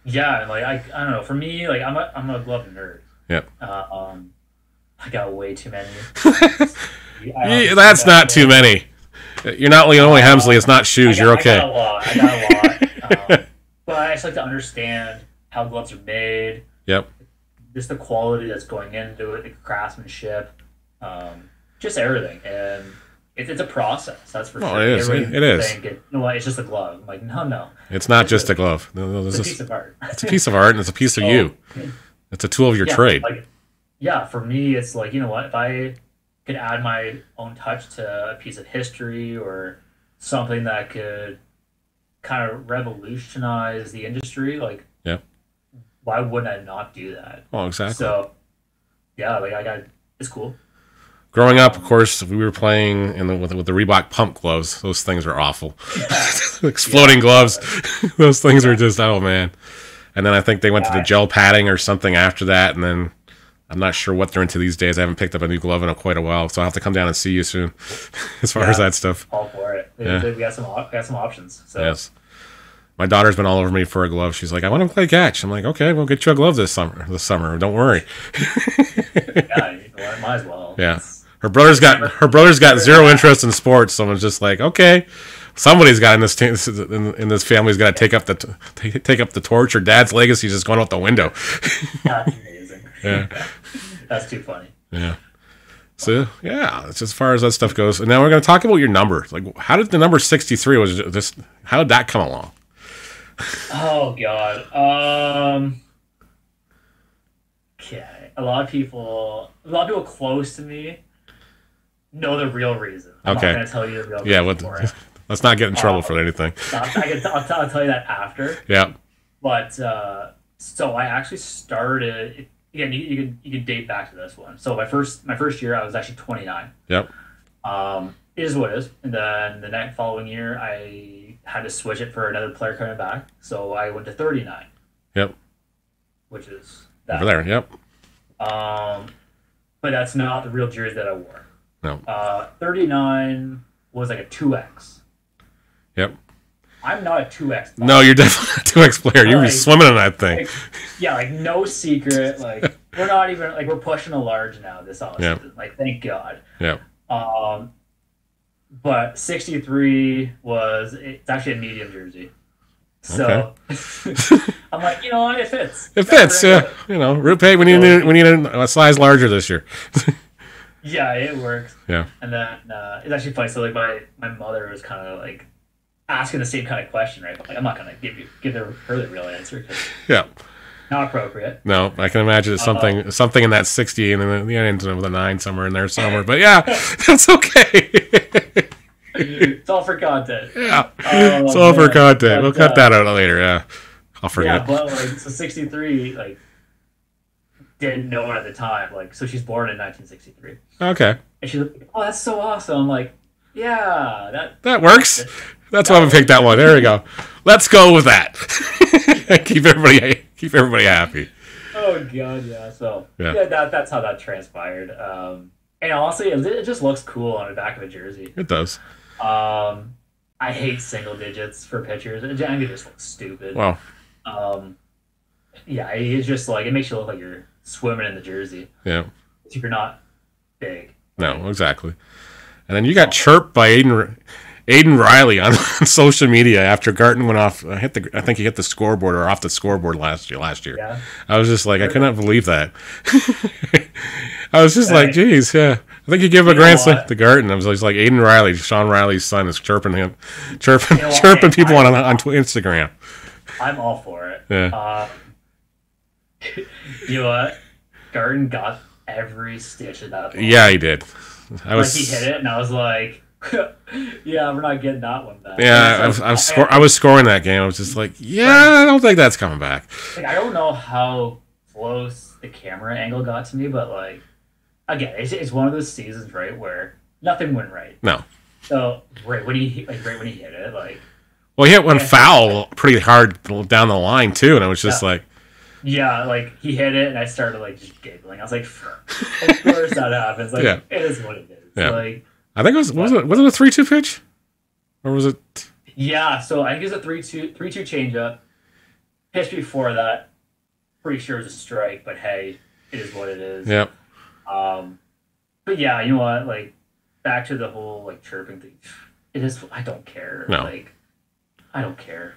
Yeah, like I, I don't know. For me, like I'm a, I'm a glove nerd. Yeah. Uh, um, I got way too many. yeah, that's not that too many. You're not Leon uh, Hemsley. It's not shoes. I got, You're okay. I got a lot. I got a lot. um, but I just like to understand how gloves are made. Yep. just the quality that's going into it, the craftsmanship, um, just everything. And it, it's a process, that's for no, sure. It is. It, it is. It, you know what, it's just a glove. I'm like, no, no. It's not it's just a, a glove. No, no, it's a piece of art. It's a piece of art, and it's a piece of oh, you. Okay. It's a tool of your yeah, trade. Like, yeah, for me, it's like, you know what, if I could add my own touch to a piece of history or something that could kind of revolutionize the industry, like, yeah, why wouldn't I not do that? Oh, exactly. So, yeah, like I got it's cool. Growing up, of course, we were playing in the, with, with the Reebok pump gloves. Those things are awful. Yeah. Exploding yeah. gloves. Those things yeah. are just, oh, man. And then I think they went yeah. to the gel padding or something after that. And then I'm not sure what they're into these days. I haven't picked up a new glove in a, quite a while. So I'll have to come down and see you soon as far yeah. as that stuff. All for it. Yeah. We got some, we got some options. So. Yes. My daughter's been all over me for a glove. She's like, I want to play catch. I'm like, okay, we'll get you a glove this summer. This summer, don't worry. yeah, well, might as well. Yeah. It's, her brother's got her brother's got zero yeah. interest in sports. So I'm just like, okay, somebody's got in this t- in, in this family's got to take up the t- take, take up the torch. Or dad's legacy is just going out the window. That's amazing. Yeah. That's too funny. Yeah. So, yeah, that's as far as that stuff goes. And now we're going to talk about your number. Like, how did the number sixty-three was just how did that come along? Oh God. Um, okay. A lot of people, a lot of people close to me know the real reason. I'm okay. not going to tell you the real yeah, reason. Yeah. Let's not get in trouble uh, for anything. I can t- I'll, t- I'll tell you that after. Yeah. But, uh, so I actually started, again, you, you can, you can date back to this one. So my first, my first year I was actually twenty-nine. Yep. Um, it is what it is. And then the next following year I had to switch it for another player coming back, so I went to thirty-nine. Yep. Which is that. Over there, yep. Um, but that's not the real jersey that I wore. No. Uh, thirty-nine was like a two X. Yep. I'm not a two X player. No, you're definitely a two X player. You'd like, be swimming in that thing. Like, yeah, like no secret. Like we're not even like we're pushing a large now this offseason. Yep. Like thank God. Yeah. Um. But sixty-three was, it's actually a medium jersey. So okay. I'm like, you know what, it fits. It fits, yeah. It. You know, Rupe, we need, so, we need a, a size larger this year. yeah, it works. Yeah. And then uh, it's actually funny. So, like, my, my mother was kind of like asking the same kind of question, right? But, like, I'm not going to give you give her the real answer. Yeah. Not appropriate. No, I can imagine it's something uh, something in that sixty and then the end with a nine somewhere in there somewhere. But yeah, that's okay. It's all for content. Yeah, oh, it's all man. for content. But, we'll cut uh, that out later. Yeah, I'll forget. Yeah, but like so, sixty-three like didn't know it at the time. Like so, she's born in nineteen sixty-three. Okay. And she's like, "Oh, that's so awesome!" I'm like, "Yeah, that that works." That, that's that why we picked that one. There we go. Let's go with that. keep everybody keep everybody happy. Oh God, yeah. So yeah, yeah that, that's how that transpired. Um, and honestly, it, it just looks cool on the back of a jersey. It does. Um, I hate single digits for pitchers. I think it just looks stupid. Wow. Um, yeah, it's just like it makes you look like you're swimming in the jersey. Yeah. If you're not big. No, exactly. And then you got oh. chirped by Aiden. Aiden Riley on, on social media after Garten went off. I hit the. I think he hit the scoreboard or off the scoreboard last year. Last year, yeah. I was just like, I could not believe that. I was just hey. like, geez, yeah. I think he gave you a grand slam to Garten. I was like, Aiden Riley, Sean Riley's son, is chirping him, chirping, you know chirping hey, people I'm, on on Instagram. I'm all for it. Yeah. Um, you know what? Garten got every stitch of that ball. Yeah, he did. I was. Like he hit it, and I was like. yeah, we're not getting that one back. Yeah, I was, I, was score- I was scoring that game. I was just like, yeah, I don't think that's coming back. Like, I don't know how close the camera angle got to me, but like, again, it's, it's one of those seasons, right, where nothing went right. No. So right when he like right when he hit it, like. Well, he hit one foul pretty hard down the line too, and I was just yeah. like. Yeah, like he hit it, and I started like just giggling. I was like, "Of course that happens." Like yeah. it is what it is. Yeah. Like. I think it was was it was it a three two pitch, or was it? Yeah, so I think it was a three two three two changeup. Pitch before that, pretty sure it was a strike, but hey, it is what it is. Yep. Um, but yeah, you know what? Like back to the whole like chirping thing. It is. I don't care. No. Like I don't care.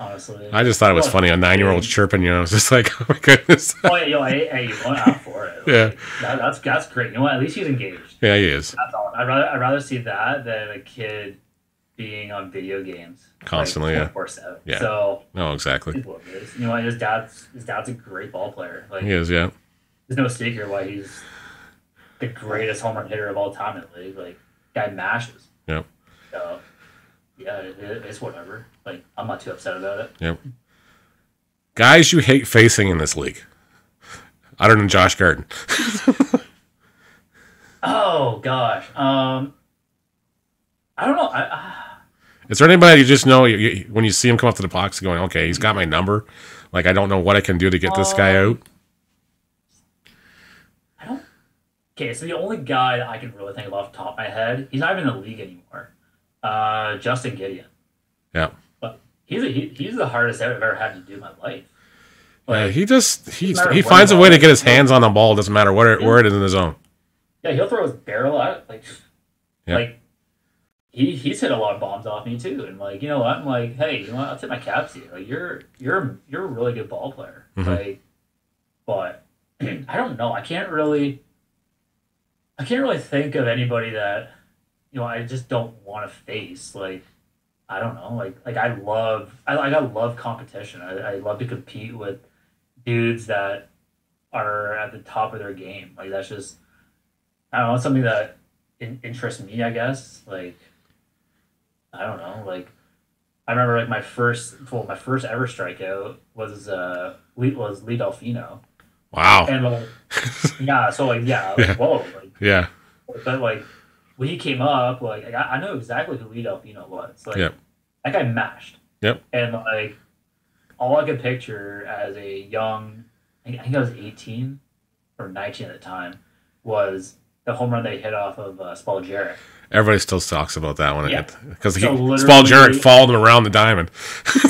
honestly. I just thought it was well, funny, a nine-year-old chirping, you know. It's just like, oh my goodness. Oh, yeah, yo, hey, hey, you went out for it. Like, yeah. That, that's, that's great. You know what? At least he's engaged. Yeah, he is. That's all. I'd rather, I'd rather see that than a kid being on video games constantly, like, twenty-four seven. Yeah. So, no, exactly. You know what? His dad's, his dad's a great ball player. Like, he is, yeah. There's no mistake here why he's the greatest home run hitter of all time in the league. Like, guy mashes. Yep. So, yeah, it, it, it's whatever. Like, I'm not too upset about it. Yep. Guys you hate facing in this league. Other than Josh Garden. Oh, gosh. Um, I don't know. I, I... Is there anybody you just know you, you, when you see him come up to the box going, okay, he's got my number. Like, I don't know what I can do to get um, this guy out. I don't. Okay, so the only guy that I can really think of off the top of my head, he's not even in the league anymore. Uh, Justin Gideon. Yeah. But he's a, he, he's the hardest I've ever had to do in my life. Like, yeah, he just he he finds a way to get his hands on the ball. Doesn't matter where it, where it is in the zone. Yeah, he'll throw his barrel at like yeah. like he he's hit a lot of bombs off me too. And like you know what, I'm like, hey, you know what, I'll tip my caps to you. Like you're you're you're a really good ball player. Mm-hmm. Like, but I don't know. I can't really I can't really think of anybody that you know I just don't want to face like. I don't know, like like I love I like I love competition. I, I love to compete with dudes that are at the top of their game. Like that's just I don't know something that in, interests me. I guess like I don't know. Like I remember like my first well my first ever strikeout was uh Lee, was Lee Delfino. Wow. And like, yeah, so like yeah, like, yeah. whoa, like, yeah. But like. When he came up, like I, I know exactly who Lee Delfino was. Like yep. that guy mashed. Yep. And like all I could picture as a young, I think I was eighteen or nineteen at the time, was the home run they hit off of uh, Spaljarek. Everybody still talks about that one because yeah. so Spaljarek followed him around the diamond.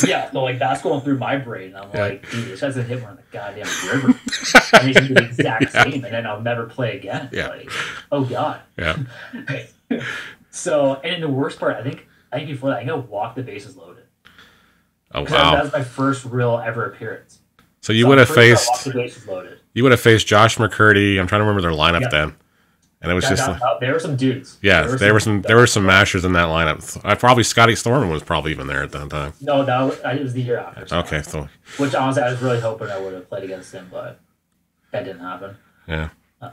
Yeah, so like that's going through my brain. I'm yeah. like, dude, this hasn't hit one in the goddamn river. I need to do the exact yeah. same, and then I'll never play again. Yeah. Like, oh god. Yeah. So, and the worst part, I think, I think before that, I think I walked the bases loaded. Oh wow! That was my first real ever appearance. So you so would have faced. The bases loaded. You would have faced Josh McCurdy. I'm trying to remember their lineup yeah. then. And it was that just like, there were some dudes. Yeah, there were there some, some there were some mashers in that lineup. I probably Scotty Storm was probably even there at that time. No, that was, it was the year after. So okay, so which honestly, I was really hoping I would have played against him, but that didn't happen. Yeah, uh,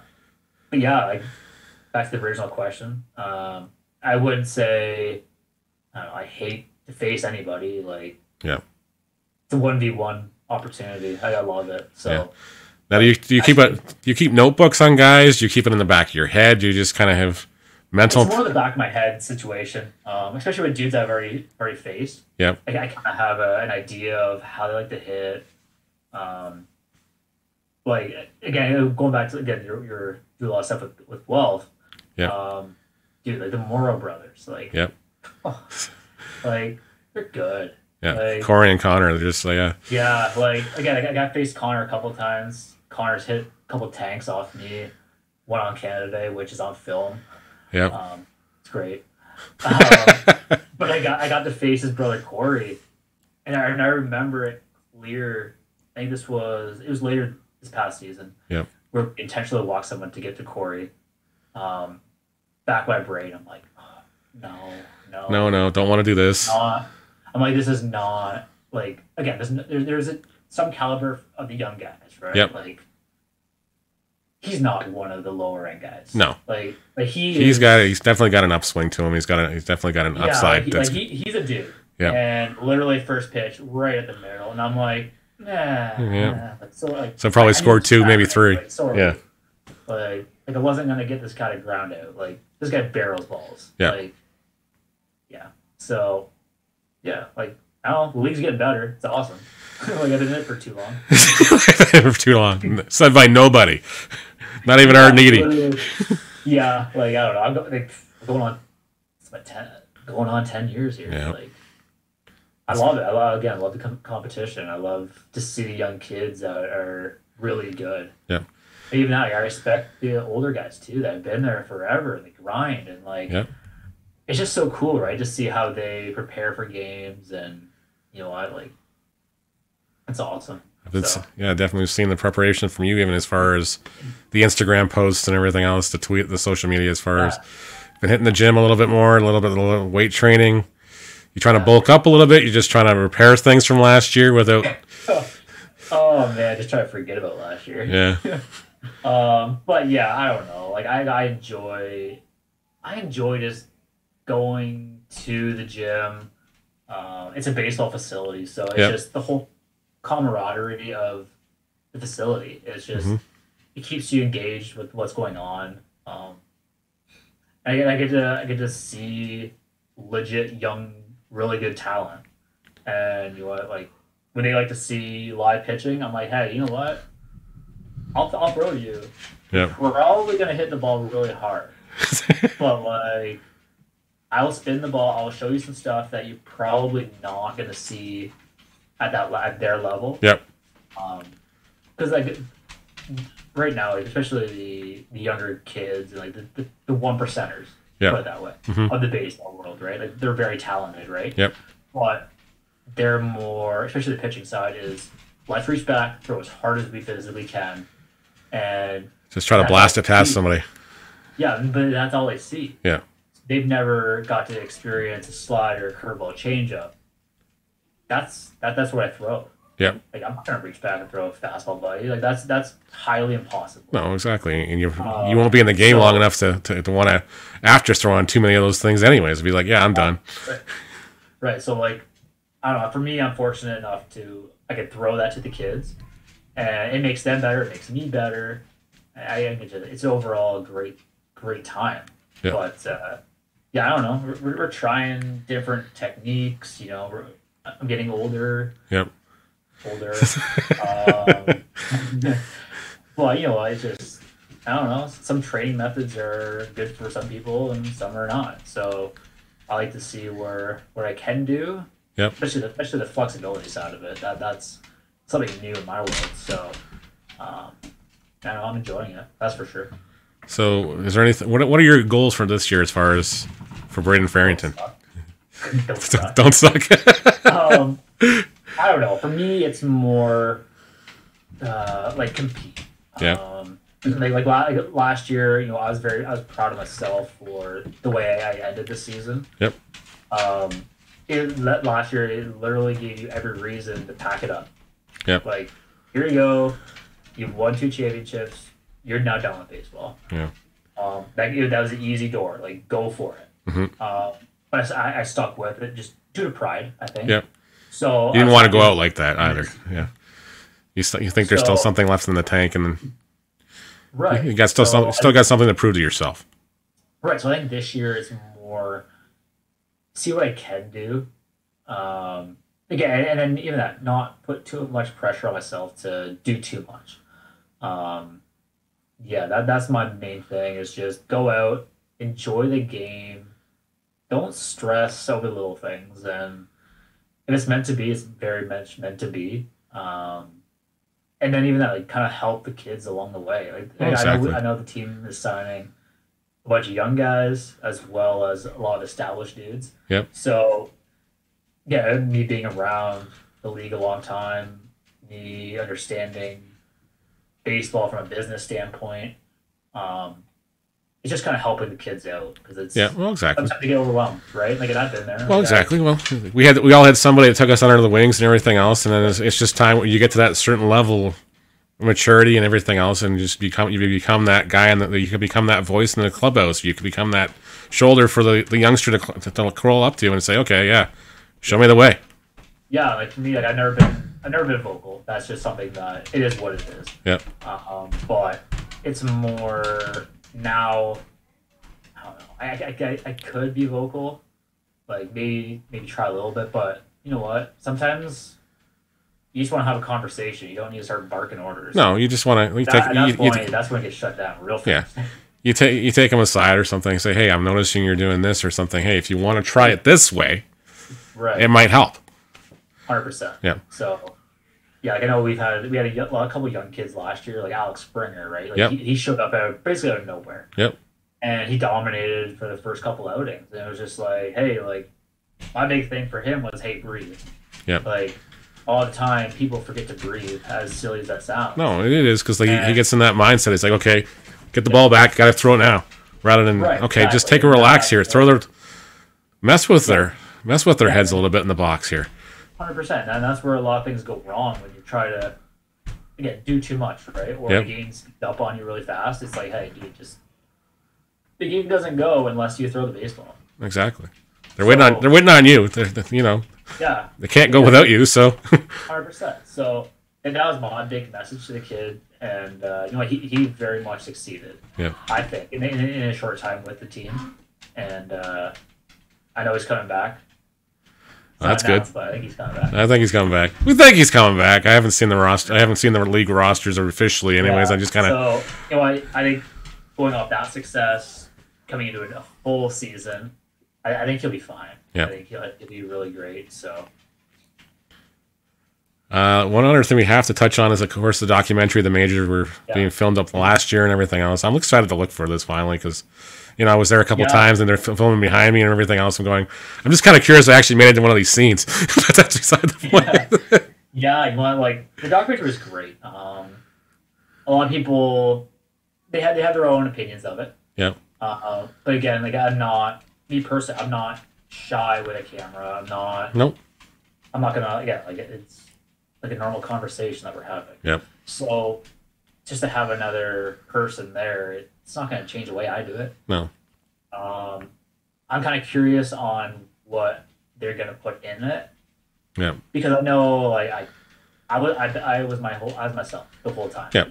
but yeah, like back to the original question. Um, I wouldn't say I, don't know, I hate to face anybody. Like yeah, it's a one v one opportunity. I love it. So. Yeah. Now, do you, do you keep a, do you keep notebooks on guys? Do you keep it in the back of your head? Do you just kind of have mental... It's more in the back of my head situation, um, especially with dudes I've already already faced. Yeah. Like, I kind of have a, an idea of how they like to hit. Um, like, again, going back to, again, you're, you're doing a lot of stuff with, with Guelph. Yeah. Um, dude, like the Morrow brothers. Like, yeah. Oh, like, they're good. Yeah. Like, Corey and Connor, they're just like, yeah. Yeah, like, again, I got faced Connor a couple times. Connor's hit a couple of tanks off me, one on Canada Day, which is on film. Yeah, um, it's great. Um, but I got I got to face his brother Corey, and I, and I remember it clear. I think this was it was later this past season. Yeah, we intentionally walked someone to get to Corey. Um, back my brain, I'm like, oh, no, no, no, no, don't want to do this. Not, I'm like, this is not like again. There's no, there, there's a. some caliber of the young guys, right? Yep. Like, he's not one of the lower end guys. No. Like, like he he's is, got he's definitely got an upswing to him. He's got a, he's definitely got an yeah, upside. Like he, that's, like he, he's a dude. Yeah. And literally first pitch right at the middle, and I'm like, nah. Yeah. Nah. Like, so like, so probably I, scored I two, maybe three. Like, so yeah. Like, like I wasn't gonna get this kind of ground out. Like this guy barrels balls. Yeah. Like, yeah. So, yeah. Like I don't know. The league's getting better. It's awesome. Like I've been in it for too long. For too long. Said by nobody. Not even yeah, our needy. Yeah, like I don't know. I'm go, like, going on. It's about ten, going on ten years here. Yeah. Like I love it. I love again. I love the com competition. I love to see the young kids that are really good. Yeah. And even now, like, I respect the older guys too that have been there forever and they grind and like. Yeah. It's just so cool, right? To see how they prepare for games and you know I like. That's awesome. That's, so. Yeah, definitely seen the preparation from you, even as far as the Instagram posts and everything else, the tweet, the social media, as far yeah. as been hitting the gym a little bit more, a little bit of weight training. You're trying yeah. to bulk up a little bit. You're just trying to repair things from last year without. Oh, man, I just try to forget about last year. Yeah. um, but, yeah, I don't know. Like, I, I enjoy I enjoy just going to the gym. Um, it's a baseball facility, so it's yep. just the whole camaraderie of the facility. It's just, mm-hmm. it keeps you engaged with what's going on. Um, I, I get to I get to see legit young, really good talent. And, you know, like, when they like to see live pitching, I'm like, hey, you know what? I'll, I'll throw you. Yep. We're probably going to hit the ball really hard. But, like, I'll spin the ball. I'll show you some stuff that you're probably not going to see at that at their level. Yep. Um, because, like, right now, like, especially the, the younger kids, like, the, the, the one percenters, yep. put it that way, mm-hmm. of the baseball world, right? Like, they're very talented, right? Yep. But they're more, especially the pitching side, is let's reach back, throw as hard as we physically can, and just try to blast it past somebody. Yeah, but that's all they see. Yeah, they've never got to experience a slider, curveball, changeup. That's that. That's what I throw. Yeah, like I'm not gonna reach back and throw a fastball, buddy. Like that's that's highly impossible. No, exactly, and you um, you won't be in the game so, long enough to to, to want to after throwing too many of those things, anyways. Be like, yeah, I'm done. Right, right. So like. I don't know. For me, I'm fortunate enough to I can throw that to the kids, and it makes them better. It makes me better. I it's overall a great, great time. Yeah. But uh, yeah, I don't know. We're, we're trying different techniques. You know, we're, I'm getting older. Yep. Older. um, well, you know, it's just I don't know. Some training methods are good for some people, and some are not. So I like to see where what I can do. Yep. Especially the, especially the flexibility side of it. That that's something new in my world. So, um, I know, I'm enjoying it. That's for sure. So, is there anything? What What are your goals for this year as far as for Braeden Ferrington? Don't suck. Don't suck. Don't suck. um, I don't know. For me, it's more uh, like compete. Yeah. Um, like, like like last year, you know, I was very I was proud of myself for the way I ended this season. Yep. Um. It last year it literally gave you every reason to pack it up. Yeah. Like, here you go, you've won two championships, you're now done with baseball. Yeah. Um, that that was an easy door. Like, go for it. Mm-hmm. Um, but I, I stuck with it just due to pride, I think. Yeah. So you didn't want to go out like that either. Yeah. You st- you think there's so, still something left in the tank, and then right. You got still so some, still I, got something to prove to yourself. Right. So I think this year is more. See what I can do. Um, again, and then even that, not put too much pressure on myself to do too much. Um, yeah, that that's my main thing is just go out, enjoy the game. Don't stress over little things. And if it's meant to be, it's very much meant to be. Um, and then even that, like, kind of help the kids along the way. Like, oh, exactly. I know, I know the team is signing a bunch of young guys as well as a lot of established dudes. Yep. So, yeah, me being around the league a long time, me understanding baseball from a business standpoint, um, it's just kind of helping the kids out because it's yeah, well, exactly. Sometimes they get overwhelmed, right? Like, I've been there. Well, like exactly. I, well, we had we all had somebody that took us under the wings and everything else, and then it's, it's just time when you get to that certain level. Maturity and everything else, and just become you become that guy, and you can become that voice in the clubhouse. You can become that shoulder for the, the youngster to, to, to crawl up to and say, "Okay, yeah, show me the way." Yeah, like for me, like I've never been, I've never been vocal. That's just something that it is what it is. Yep. Um, but it's more now. I don't know. I, I I could be vocal, like maybe maybe try a little bit, but you know what? Sometimes. You just want to have a conversation. You don't need to start barking orders. No, you just want to. You that, take, that's, you, point, you, that's when it gets shut down real fast. Yeah. You take you take them aside or something. And say, hey, I'm noticing you're doing this or something. Hey, if you want to try it this way, right. It might help. one hundred percent. Yeah. So, yeah, like I know we've had we had a, well, a couple young kids last year, like Alex Springer, right? Like yep. he, he showed up out basically out of nowhere. Yep. And he dominated for the first couple outings, and it was just like, hey, like my big thing for him was, hey, breathe. Yeah. Like. all the time, people forget to breathe, as silly as that sounds. No, it is, because like, he gets in that mindset. It's like, okay, get the yeah. ball back, got to throw it now. Rather than, right, okay, exactly. just take a relax yeah. here. Throw their, mess with yeah. their, mess with their yeah. heads a little bit in the box here. one hundred percent. And that's where a lot of things go wrong when you try to, again, do too much, right? Or yep. the game's up on you really fast. It's like, hey, dude, just, the game doesn't go unless you throw the baseball. Exactly. They're so, waiting on, they're waiting on you. They're, they're, you know, yeah, they can't go yeah. without you. So one hundred percent. So, and that was my big message to the kid. And, uh, you know, he, he very much succeeded, yeah. I think, in, in, in a short time with the team. And uh, I know he's coming back. Well, that's good. Now, but I think he's coming back. I think he's coming back. We think he's coming back. I haven't seen the roster. I haven't seen the league rosters officially. Anyways, yeah. I just kind of. So, you know, I, I think going off that success, coming into a full season, I, I think he'll be fine. Yeah. I think he'll, he'll be really great. So. Uh, one other thing we have to touch on is, of course, the documentary. The majors were yeah. being filmed up last year and everything else. I'm excited to look for this finally because. You know, I was there a couple yeah. times, and they're filming behind me and everything else. I'm going, I'm just kind of curious. I actually made it to one of these scenes. But that's beside the point. Yeah, yeah, you want, like, the documentary was great. Um, a lot of people, they had they have their own opinions of it. Yeah. Uh, but again, like, I'm not me personally. I'm not shy with a camera. I'm not. Nope. I'm not gonna. Yeah, like it's like a normal conversation that we're having. Yeah. So, just to have another person there. It, It's not going to change the way I do it. No. Um, I'm kind of curious on what they're going to put in it. Yeah. Because I know, like, I, I was, I, I was my whole, I was myself the whole time. Yeah.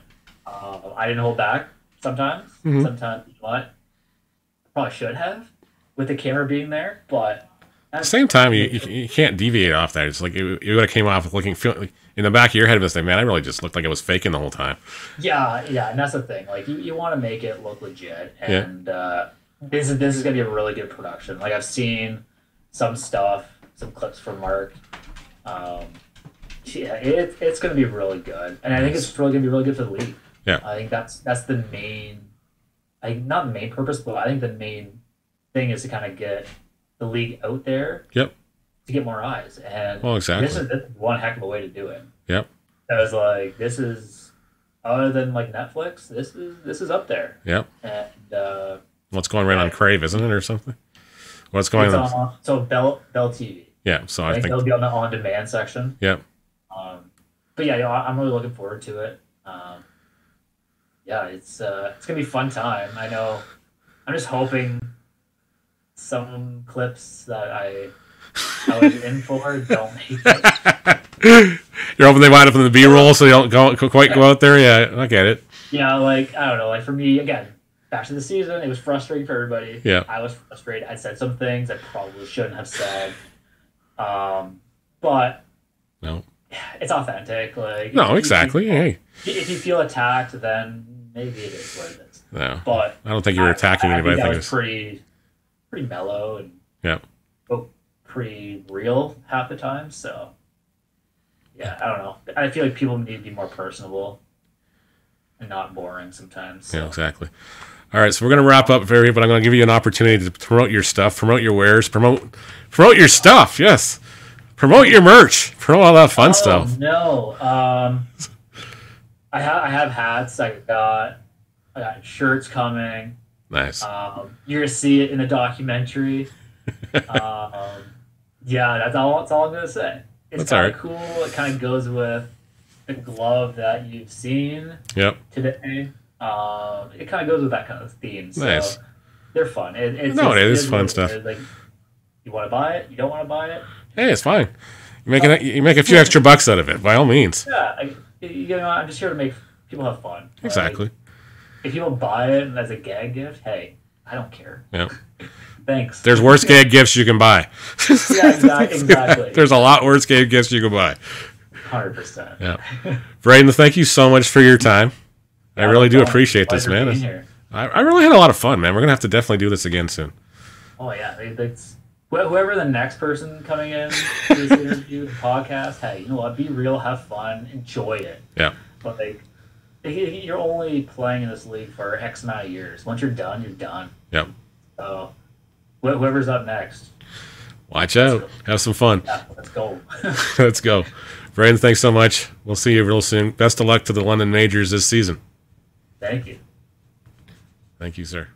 Uh, I didn't hold back. Sometimes, mm-hmm. sometimes, what? I probably should have, with the camera being there, but. At the same time, you, you can't deviate off that. It's like it, it would have came off with looking like, in the back of your head of this thing, man, I really just looked like I was faking the whole time. Yeah, yeah, and that's the thing. Like you, you want to make it look legit, and yeah. uh, this is this is gonna be a really good production. Like I've seen some stuff, some clips from Mark. Um, yeah, it, it's gonna be really good, and I think it's really gonna be really good for the league. Yeah, I think that's that's the main, I not the main purpose, but I think the main thing is to kind of get. The league out there yep. to get more eyes. And well, exactly. this, is, this is one heck of a way to do it. Yep. I was like, this is, other than like Netflix, this is this is up there. Yep. And uh, what's going right yeah. on Crave, isn't it, or something? What's going on? on? So Bell Bell T V. Yeah, so I, I think, think they'll be on the on-demand section. Yep. Um, but yeah, you know, I'm really looking forward to it. Um, yeah, it's uh, it's going to be a fun time. I know, I'm just hoping... Some clips that I, I was in for don't make it. You're hoping they wind up in the B-roll so they don't go, quite go out there? Yeah, I get it. Yeah, like, I don't know. Like, for me, again, back to the season, it was frustrating for everybody. Yeah. I was frustrated. I said some things I probably shouldn't have said. Um, But no, it's authentic. Like No, exactly. You, hey. If you feel attacked, then maybe it is what it is. No, but I don't think you were attacking I, anybody. I think that was pretty... pretty mellow and yeah, oh, pretty real half the time. So yeah, I don't know. I feel like people need to be more personable and not boring sometimes. So. Yeah, exactly. All right, so we're gonna wrap up very, but I'm gonna give you an opportunity to promote your stuff, promote your wares, promote promote your stuff. Yes, promote your merch, promote all that fun oh, stuff. No, um, I have I have hats. I got I got shirts coming. Nice. Um, you're gonna see it in the documentary. um, yeah, that's all. That's all I'm gonna say. It's kind of cool. It kind of goes with the glove that you've seen. Yep. Today, um, it kind of goes with that kind of theme. So nice. They're fun. It, it's, no, it's, it is it's fun weird. Stuff. Like, you want to buy it? You don't want to buy it? Hey, it's fine. You make an, you make a few extra bucks out of it, by all means. Yeah, I, you know, I'm just here to make people have fun. Right? Exactly. If you don't buy it as a gag gift, hey, I don't care. Yeah. Thanks. There's worse gag gifts you can buy. Yeah, exactly. exactly. There's a lot worse gag gifts you can buy. one hundred percent. Yeah. Braeden, thank you so much for your time. I yeah, really do fun. appreciate Pleasure this, man. Being here. I, I really had a lot of fun, man. We're going to have to definitely do this again soon. Oh, yeah. It's, whoever the next person coming in to this interview, the podcast, hey, you know what? Be real, have fun, enjoy it. Yeah. But, like, you're only playing in this league for X amount of years. Once you're done, you're done. Yep. So, whoever's up next. Watch out. Have some fun. Yeah, let's go. Let's go. Braeden, thanks so much. We'll see you real soon. Best of luck to the London Majors this season. Thank you. Thank you, sir.